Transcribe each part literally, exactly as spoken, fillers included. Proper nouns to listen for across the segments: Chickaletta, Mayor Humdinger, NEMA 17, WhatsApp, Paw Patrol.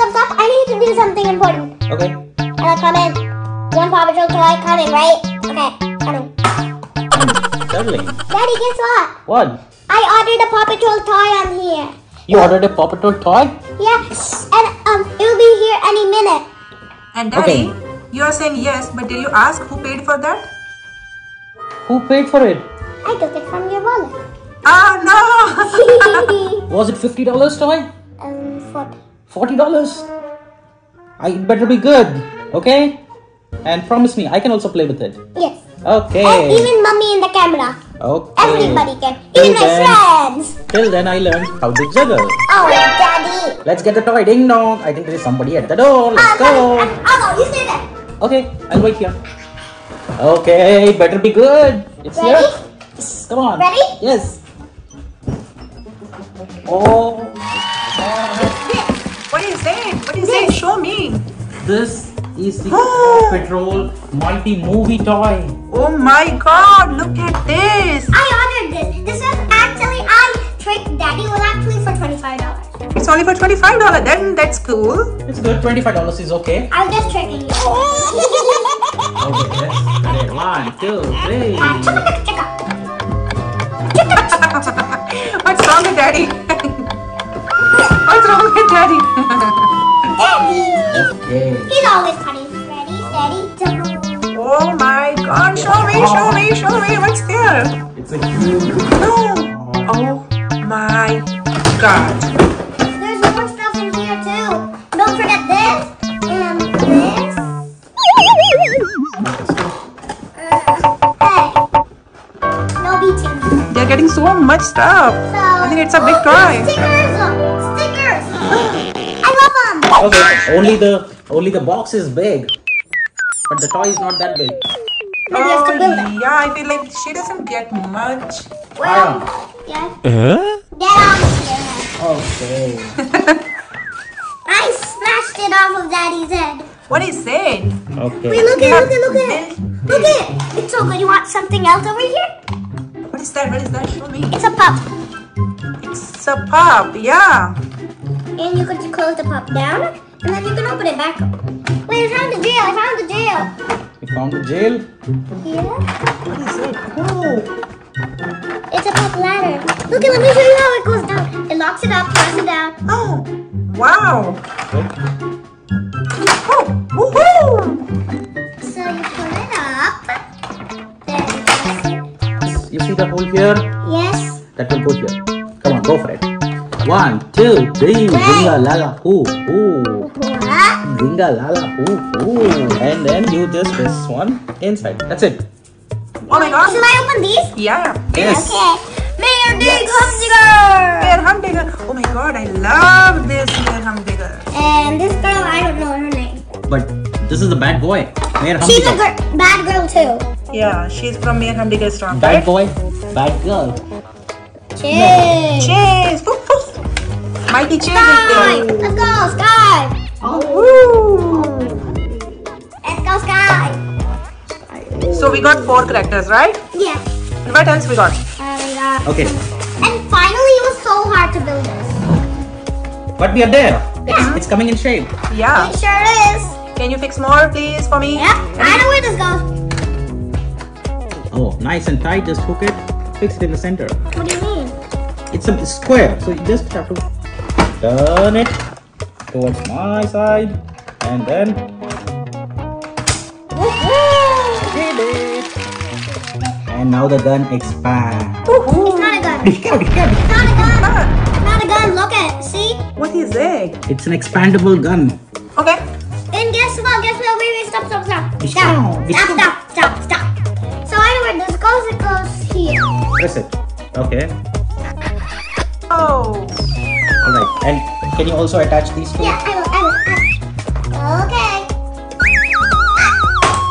comes up, I need to do something important. Okay. Uh, comment. One Paw Patrol toy coming, right? Okay, coming. Darling. Daddy, guess what? What? I ordered a Paw Patrol toy on here. You oh. ordered a Paw Patrol toy? Yeah, and um, it will be here any minute. And Daddy, okay. you are saying yes, but did you ask who paid for that? Who paid for it? I took it from your wallet. Ah, no! Was it fifty dollars toy? Um, forty. forty dollars? I, it better be good, okay? And promise me, I can also play with it. Yes. Okay. And even mommy in the camera. Okay. Everybody can. Till even then, my friends. Till then, I learned how to juggle. Oh, Daddy. Let's get the toy. Ding dong. I think there is somebody at the door. Let's uh, go. Daddy, uh, I'll go. You stay there. Okay, I'll wait here. Okay, better be good. It's Ready? here. Come on. Ready? Yes. Oh. What is it? What is it? Show me. This is the Paw Patrol multi-movie toy. Oh my God! Look at this. I ordered this. This was actually I tricked Daddy. It was actually for twenty-five dollars. It's only for twenty-five dollars. Then that's cool. It's good. Twenty-five dollars is okay. I'm just tricking you. Okay. Ready? One, two, three. What's wrong with Daddy? What's wrong with Daddy? Daddy! Okay. He's always funny. Ready, steady, go. Oh my God! Show me, show me, show me! What's there? It's a huge. No! Oh my God! There's more stuff in here too. Don't forget this and this. Hey! No beating. They're getting so much stuff. So, I think it's a oh, big toy. Okay, only the only the box is big, but the toy is not that big. Oh, yeah, I feel like she doesn't get much. Well, yeah. Uh? Get off here. Okay. I smashed it off of Daddy's head. What is it? Okay. Wait, look at, look at, look at, look at. It's so good. You want something else over here? What is that? What is that? Show me. It's a pup. It's a pup. Yeah. And you could close the pop down, and then you can open it back up. Wait, I found the jail! I found the jail! You found the jail? Yeah. What is it? Oh! It's a pop ladder. Look, let me show you how it goes down. It locks it up, locks it down. Oh! Wow! Oh! Woohoo! So you pull it up. There it is. You see the hole here? Yes. That will go here. Come on, go for it. One, two, three, ringa lala hoo hoo. Ringa lala hoo hoo. And then you just press one inside. That's it. Oh my God. Should I open these? Yeah. Yes. Okay. Mayor yes. Humdinger. Mayor Humdinger. Oh my God, I love this Mayor Humdinger. And this girl, I don't know her name. But this is the bad boy. Mayor Humdinger. She's a gr bad girl too. Yeah, she's from Mayor Humdinger Strong. Bad boy, bad girl. Cheers. Cheers. Woo. Mighty cheese is there. Let's go, Sky! Oh. Let's go, Sky! So we got four characters, right? Yeah. And what else we got? Uh, we got... Okay. And finally, it was so hard to build this. But we are there. Yeah. It's coming in shape. Yeah. It sure is. Can you fix more, please, for me? Yep. I know where this goes. Oh, nice and tight. Just hook it. Fix it in the center. What do you mean? It's a square, so you just have to... Turn it towards my side and then did it. And now the gun expands. It's not a gun. It's not a gun. It's not a gun. It's not a gun. Look at it. See? What is it? It's an expandable gun. Okay. And guess what? Guess what? Wait, wait, stop, stop, stop. Stop. Stop, stop, stop, stop. So I know where this goes. It goes here. Press it. Okay. Oh. Alright, and can you also attach these two? Yeah, I will, I will, I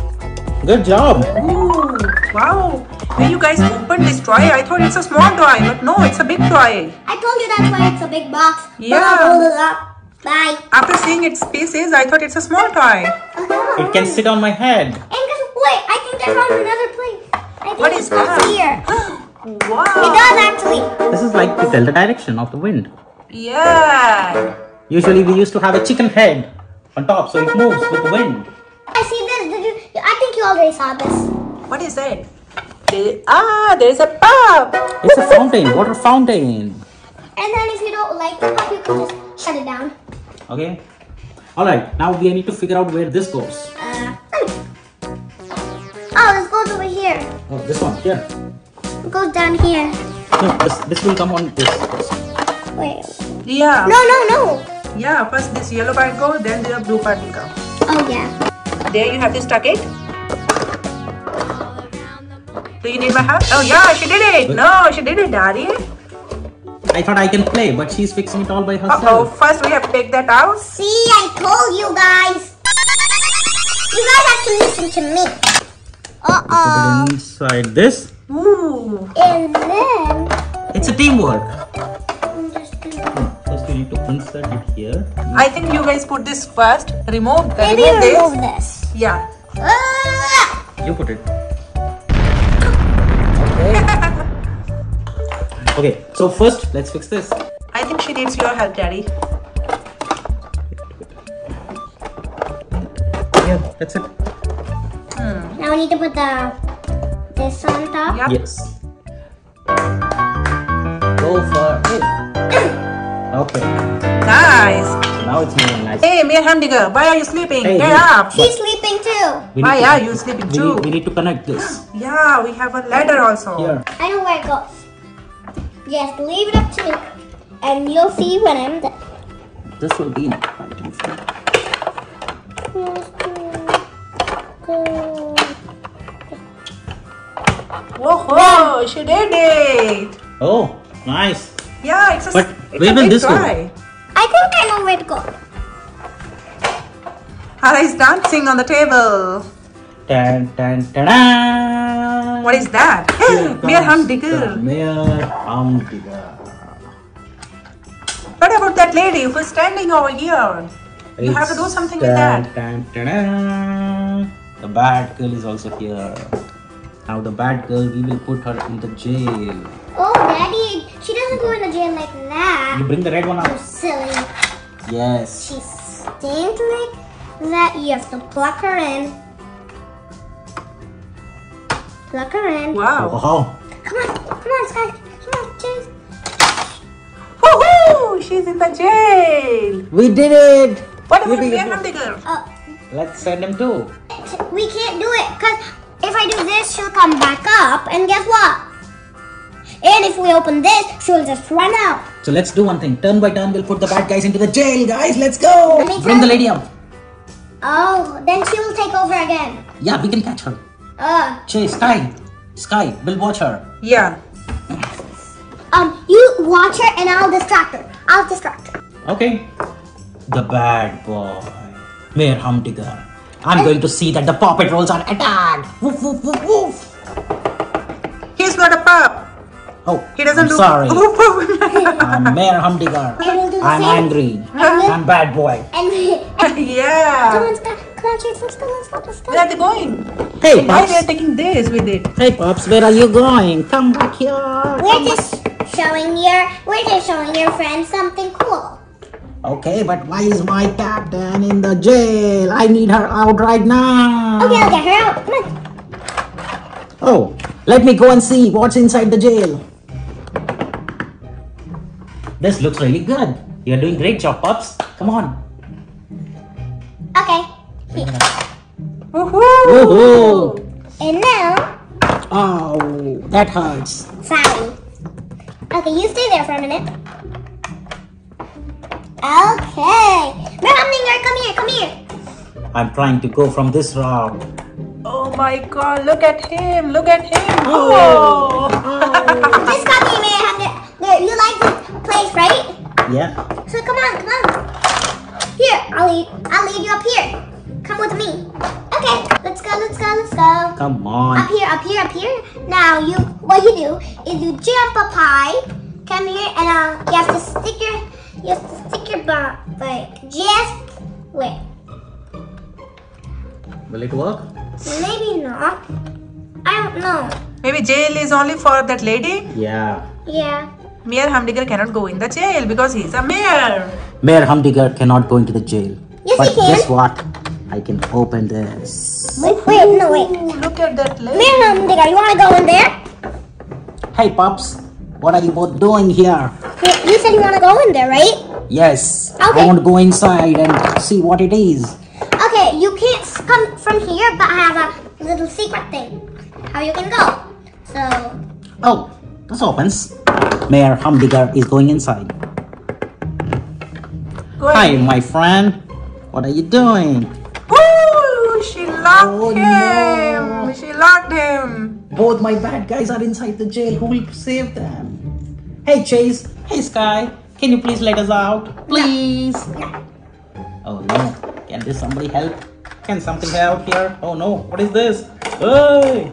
will. Okay. Good job. Ooh, wow. When you guys opened this toy, I thought it's a small toy, but no, it's a big toy. I told you that's why it's a big box. Yeah. Bye. After seeing its pieces, I thought it's a small toy. It can sit on my head. And wait, I think I found another place. I think what is that? Here. Wow. It does actually. This is like to tell the direction of the wind. Yeah. Usually we used to have a chicken head on top so it moves with the wind. I see this. Did you? I think you already saw this. What is that? There, ah, there's a pub. It's a fountain, water fountain. And then if you don't like the pub, you can just shut it down. Okay. All right. Now we need to figure out where this goes. Uh, oh, this goes over here. Oh, this one here. It goes down here. No, this, this will come on this first. Wait. Yeah. No, no, no. Yeah, first this yellow part go, then the blue part will come. Oh yeah. There you have to stuck it. Do you need my hand? Oh yeah, she did it. No, she did it, Daddy. I thought I can play, but she's fixing it all by herself. Uh oh, first we have to take that out. See, I told you guys. You guys have to listen to me. Uh oh. Put it inside this. Ooh. And then. It's a teamwork. First, you need to insert it here. I think you guys put this first. Remove that. Maybe remove, remove this. this. Yeah. Uh. You put it. Okay, so first let's fix this. I think she needs your help, Daddy. Yeah, that's it. Hmm. Now we need to put the this on top. Yep. Yes. Go for it. Okay. Nice. Now it's moving nice. Hey, Mayor Humdinger, why are you sleeping? Hey, Get you. up. She's sleeping too. Why are you sleeping we too? Need, we need to connect this. Yeah, we have a ladder also. Here. I know where it goes. Just leave it up to me, and you'll see when I'm done. This will be enough. Whoa! She did it. Oh, nice. Yeah, it's a. But where will this go? I think I know where to go. Hara is dancing on the table. Dun, dun, dun, dun. What is that? Mayor Humdinger. Mayor Humdinger. What about that lady who is standing over here? You it's have to do something dun, with that. Dun, dun, dun. The bad girl is also here. Now the bad girl, we will put her in the jail. Oh, Daddy, she doesn't go in the jail like that. You bring the red one out. You're silly. Yes. She stings like that. You have to pluck her in. Look around. Wow. Wow. Come on. Come on, Sky. Come on, Chase. Woohoo! She's in the jail. We did it. What about Mayor Humdinger? Uh, Let's send him too. We can't do it because if I do this, she'll come back up. And guess what? And if we open this, she'll just run out. So let's do one thing. Turn by turn, we'll put the bad guys into the jail, guys. Let's go. Bring the lady up. Oh, then she will take over again. Yeah, we can catch her. Uh, Chase, Sky, Sky, we'll watch her. Yeah. Um, you watch her and I'll distract her. I'll distract her. Okay. The bad boy, Mayor Humdinger. I'm and going to see that the Paw Patrols are attacked. Woof, woof, woof, woof. He's not a pup. Oh, he doesn't I'm do. Sorry. Woof, woof. I'm Mayor Humdinger. I'm angry. I'm bad boy. And yeah. Come on, Sky. Where are they going? Hey, and why they are taking this with it? Hey, Pops, where are you going? Come back here. We're just showing your, we're just showing your friend something cool. Okay, but why is my captain in the jail? I need her out right now. Okay, I'll get her out. Come on. Oh, let me go and see what's inside the jail. This looks really good. You're doing great job, Pops. Come on. Okay. Here. Woohoo! Woohoo! And now. Oh, that hurts. Sorry. Okay, you stay there for a minute. Okay. Mayor Humdinger, come here, come here. I'm trying to go from this round. Oh my God! Look at him! Look at him! Oh! Oh. Just come here, Mayor Humdinger. You like this place, right? Yeah. So come on, come on. Here, I'll lead. I'll lead you up here. Come with me. Okay, let's go, let's go, let's go. Come on. Up here, up here, up here. Now, you, what you do is you jump up high. Come here, and uh, you have to stick your, you have to stick your butt, like, just, wait. Will it work? Maybe not. I don't know. Maybe jail is only for that lady? Yeah. Yeah. Mayor Humdinger cannot go in the jail because he's a mayor. Mayor Humdinger cannot go into the jail. Yes, but guess what? I can open this. Wait, wait, no, wait. Look at that lid. Mayor Humdinger, you want to go in there? Hey, pups. What are you both doing here? You said you want to go in there, right? Yes. Okay. I want to go inside and see what it is. Okay, you can't come from here, but I have a little secret thing. How you can go. So... Oh, this opens. Mayor Humdinger is going inside. Go ahead. Hi, my friend. What are you doing? Ooh, she locked oh, him. No. She locked him. Both my bad guys are inside the jail. Who will save them? Hey, Chase. Hey, Sky. Can you please let us out? Please. No. Oh, no. Can this somebody help? Can something help here? Oh, no. What is this? Hey.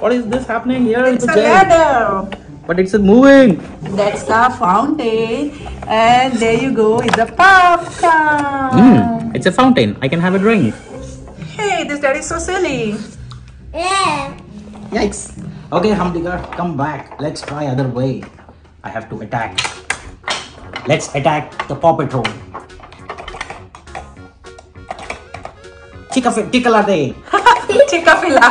What is this happening here in the jail? It's a ladder. But it's moving. That's the fountain. And there you go. It's a popcorn. Mm, it's a fountain. I can have a drink. Hey, this dad is so silly. Yeah. Yikes. Okay, Humdinger, come back. Let's try other way. I have to attack. Let's attack the Paw Patrol. Chickaletta. Chickafilla.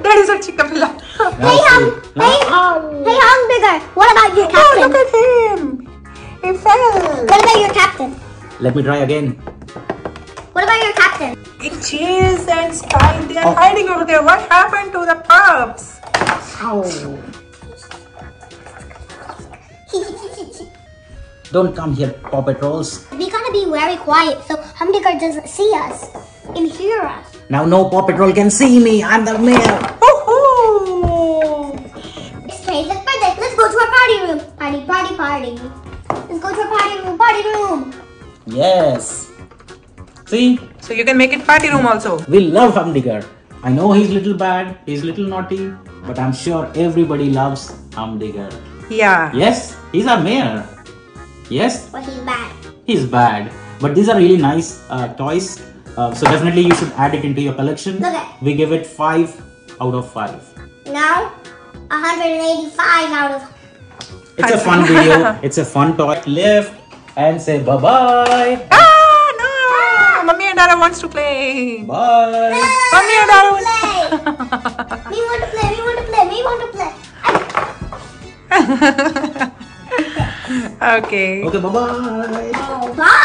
That is a chickafilla. Hey, hum, no. hey, oh. hey, Humdinger, what about your captain? Oh, look at him. He fell. What about your captain? Let me try again. What about your captain? Cheese and Spy, they are oh. hiding over there. What happened to the pups? Ow. Don't come here, Paw Patrols. We gotta be very quiet so Humdinger doesn't see us and hear us. Now no Paw Patrol can see me. I'm the mayor. Party, party, party. Let's go to a party room, party room. Yes. See? So you can make it party room also. We love Humdinger. I know he's little bad, he's little naughty, but I'm sure everybody loves Humdinger. Yeah. Yes, he's our mayor. Yes. But he's bad. He's bad. But these are really nice uh, toys. Uh, so definitely you should add it into your collection. Okay. We give it five out of five. Now, one hundred eighty-five out of five. It's a fun video. It's a fun toy. Lift and say bye bye. Ah no! Ah. Mommy and Dada wants to play. Bye. No, Mommy and Dada wants to play. We want to play. We want to play. We want to play. Okay. Okay. Okay. Bye bye. Oh, bye.